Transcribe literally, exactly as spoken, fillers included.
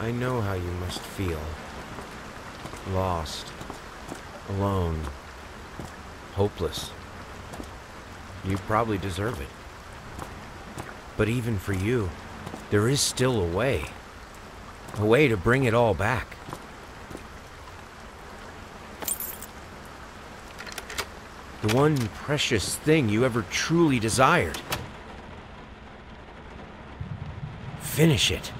I know how you must feel. Lost. Alone. Hopeless. You probably deserve it. But even for you, there is still a way. A way to bring it all back. The one precious thing you ever truly desired. Finish it.